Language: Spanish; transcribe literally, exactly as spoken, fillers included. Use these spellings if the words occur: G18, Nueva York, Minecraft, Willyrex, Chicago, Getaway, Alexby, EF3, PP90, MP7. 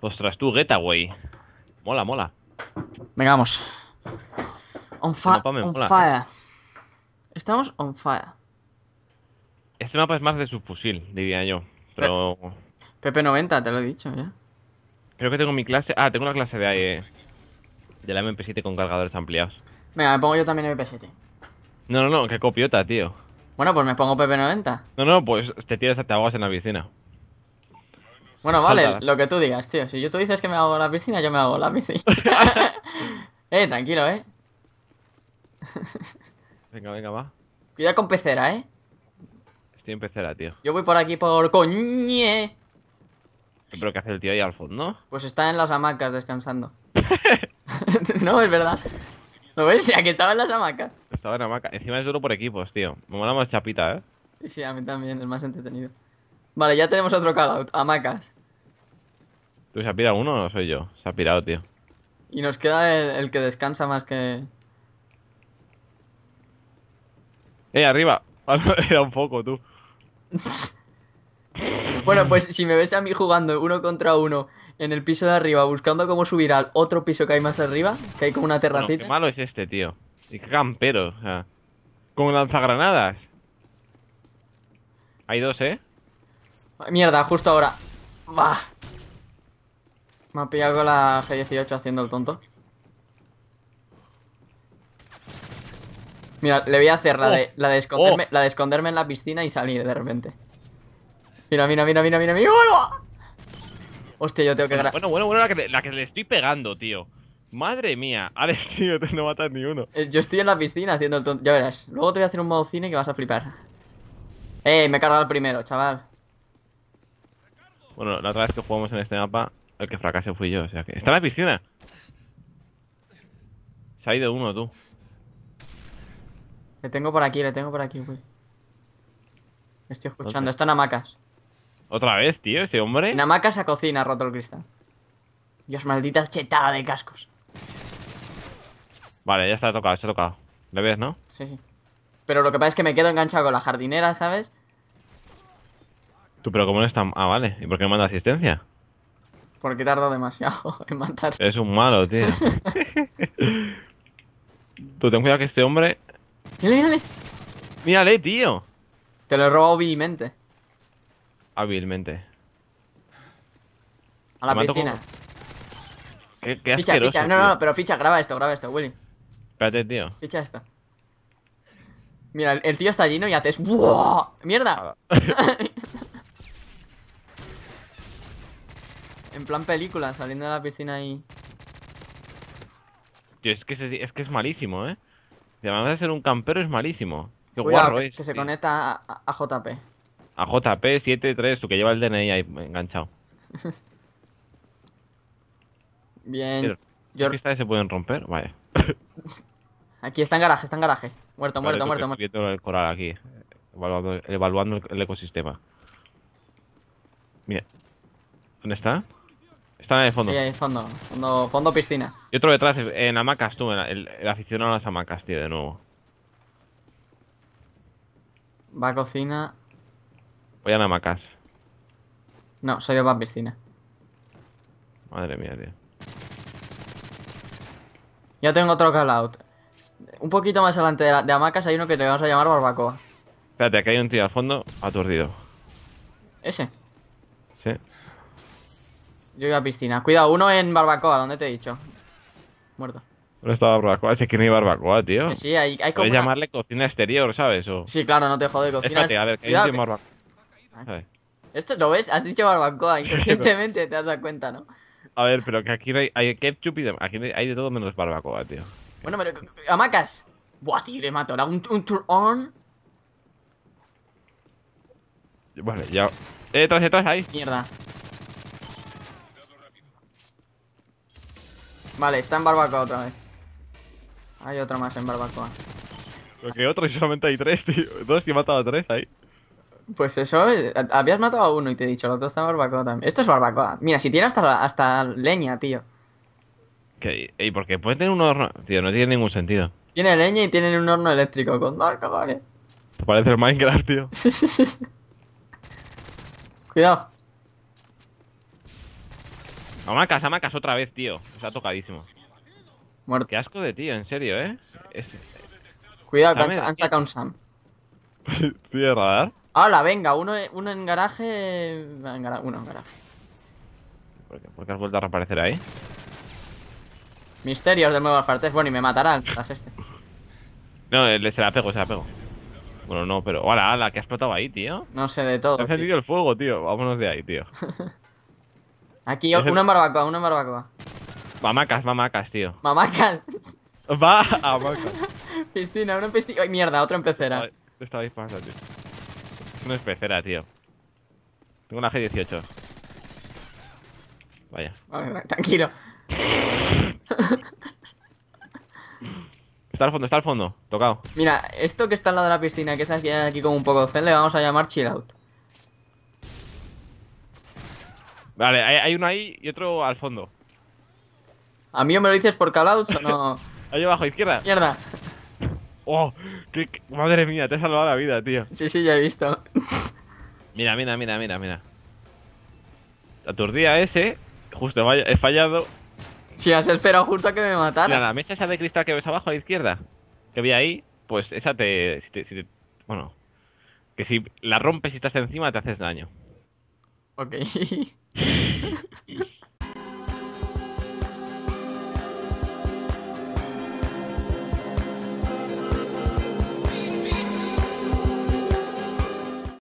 Ostras, tú, Getaway. Mola, mola. Venga, vamos. On, fa on mola, fire. Eh. Estamos on fire. Este mapa es más de subfusil, diría yo. Pero... P P noventa, te lo he dicho ya. Creo que tengo mi clase... Ah, tengo una clase de... Eh, de la M P siete con cargadores ampliados. Venga, me pongo yo también M P siete. No, no, no, que copiota, tío. Bueno, pues me pongo P P noventa. No, no, pues te tiras hasta aguas en la piscina. Bueno, vale, salta. Lo que tú digas, tío. Si tú dices que me hago la piscina, yo me hago la piscina. Eh, tranquilo, eh. Venga, venga, va. Cuidado con pecera, eh. Estoy en pecera, tío. Yo voy por aquí por coñe. Pero ¿qué hace el tío ahí al fondo? Pues está en las hamacas descansando. No, es verdad. ¿Lo ves? Aquí estaba en las hamacas. Estaba en hamacas. Encima es duro por equipos, tío. Me mola más chapita, eh. Sí, a mí también. Es más entretenido. Vale, ya tenemos otro callout. Hamacas. ¿Tú se ha pirado uno o soy yo? Se ha pirado, tío. Y nos queda el, el que descansa más que... Eh, arriba. Era un poco, tú. Bueno, pues si me ves a mí jugando uno contra uno en el piso de arriba, buscando cómo subir al otro piso que hay más arriba, que hay como una terracita. Bueno, qué malo es este, tío. Y qué campero, o sea. Con lanzagranadas. Hay dos, ¿eh? Mierda, justo ahora. Bah. Me ha pillado con la G dieciocho haciendo el tonto. Mira, le voy a hacer la, oh, de, la, de esconderme, oh. la de esconderme en la piscina y salir de repente. Mira, mira, mira, mira, mira, mira. Hostia, yo tengo que grabar. Bueno, bueno, bueno, la que, le, la que le estoy pegando, tío. Madre mía, Alex, tío, no matas ni uno. Yo estoy en la piscina haciendo el tonto. Ya verás, luego te voy a hacer un modo cine que vas a flipar. Eh, me he cargado el primero, chaval. Bueno, la otra vez que jugamos en este mapa, el que fracasé fui yo, o sea que... ¡Está en la piscina! Se ha ido uno, tú. Le tengo por aquí, le tengo por aquí, güey. Me estoy escuchando, está en hamacas. ¿Otra vez, tío, ese hombre? En hamacas a cocina, ha roto el cristal. Dios, maldita chetada de cascos. Vale, ya está tocado, se ha tocado. ¿Le ves, no? Sí, sí. Pero lo que pasa es que me quedo enganchado con la jardinera, ¿sabes? Tú, pero ¿cómo no está...? Ah, vale. ¿Y por qué no manda asistencia? Porque tardo demasiado en matar. Es un malo, tío. Tú, ten cuidado que este hombre... ¡Mírale, mírale! ¡Mírale, tío! Te lo he robado hábilmente. Hábilmente. A la piscina. Con... Qué, qué ficha, asqueroso, ficha. No, no, no, pero ficha, graba esto, graba esto, Willy. Espérate, tío. Ficha esto. Mira, el, el tío está lleno y haces... ¡Buah! ¡Mierda! En plan película, saliendo de la piscina y... Tío, es que es, es, que es malísimo, ¿eh? Además de ser un campero es malísimo. Qué cuidado, guarro que, es, que se tío. Conecta a, a J P. A J P setenta y tres, tú que lleva el D N I ahí enganchado. Bien. Pero, yo... ¿Las pistas se pueden romper? Vale. Aquí está en garaje, está en garaje. Muerto, vale, muerto, muerto, muerto. Estoy viendo el coral aquí. Evaluando, evaluando el ecosistema. Mira. ¿Dónde está? Están en el fondo. Sí, en el fondo, fondo, fondo piscina. Y otro detrás, en hamacas, tú, el, el aficionado a las hamacas, tío, de nuevo. Va a cocina. Voy a hamacas. No, soy yo para piscina. Madre mía, tío. Ya tengo otro callout. Un poquito más adelante de, la, de hamacas hay uno que te vamos a llamar barbacoa. Espérate, aquí hay un tío al fondo aturdido. ¿Ese? Sí. Yo iba a piscina. Cuidado, uno en barbacoa, ¿dónde te he dicho? Muerto. ¿Dónde está barbacoa? Es que no hay barbacoa, tío. Sí, hay, hay como... Puedes una... llamarle cocina exterior, ¿sabes? O... Sí, claro, no te jode cocina. Espérate, a ver, que hay un barbacoa. Esto, ¿lo ves? Has dicho barbacoa, inconscientemente te has dado cuenta, ¿no? A ver, pero que aquí hay, hay ketchup y de... aquí hay de todo menos barbacoa, tío. Bueno, pero... ¡Hamacas! Buah, tío, le mato. Un, un turn on. Vale, ya... Eh, detrás, detrás, ahí. Mierda. Vale, está en barbacoa otra vez. Hay otro más en barbacoa. Pero que otro y solamente hay tres, tío. Dos que he matado a tres ahí. Pues eso, habías matado a uno y te he dicho, el otro está en barbacoa también. Esto es barbacoa. Mira, si tiene hasta, hasta leña, tío. ¿Qué? ¿Y por qué? Puede tener un horno... Tío, no tiene ningún sentido. Tiene leña y tienen un horno eléctrico con dos cabales. Te parece el Minecraft, tío. Cuidado. Amacas, amacas otra vez, tío. Está tocadísimo. Muerto. Qué asco de tío, en serio, eh. Es... Cuidado, que han, han sacado un Sam. Tío, radar. Ahora, venga, uno, uno en garaje. Uno en garaje. ¿Por qué, ¿Por qué has vuelto a reaparecer ahí? Misterios de nuevas partes. Bueno, y me matarán tras este. No, se la pego, se la pego. Bueno, no, pero. ¡Hala, hala! ¿Qué has explotado ahí, tío? No sé de todo. Te has encendido el fuego, tío. Vámonos de ahí, tío. Aquí, una el... en barbacoa, una en barbacoa. Mamacas, mamacas, tío. Mamacas. Va a mamacas. Piscina, una en piscina. ¡Ay, mierda! Otro en pecera. Ay, te estaba disparando, tío. No es pecera, tío. Tengo una G dieciocho. Vaya. Vale, tranquilo. Está al fondo, está al fondo, tocado. Mira, esto que está al lado de la piscina, que es aquí, aquí como un poco zen, le vamos a llamar chill out. Vale, hay, hay uno ahí y otro al fondo. ¿A mí me lo dices por call outs o no? Ahí abajo, izquierda. Izquierda. Oh, qué, qué, madre mía, te he salvado la vida, tío. Sí, sí, ya he visto. Mira, mira, mira, mira, mira. Aturdía ese, justo he fallado. Si has esperado justo a que me matara. Mira, la mesa esa de cristal que ves abajo a la izquierda, que vi ahí, pues esa te... Si te, si te bueno, que si la rompes y estás encima te haces daño. Ok.